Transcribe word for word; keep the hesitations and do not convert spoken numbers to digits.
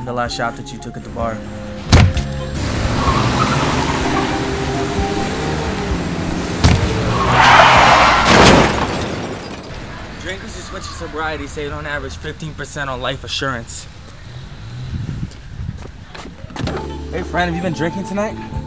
and the last shot that you took at the bar. Drinkers who switch to sobriety save on average fifteen percent on life assurance. Hey friend, have you been drinking tonight?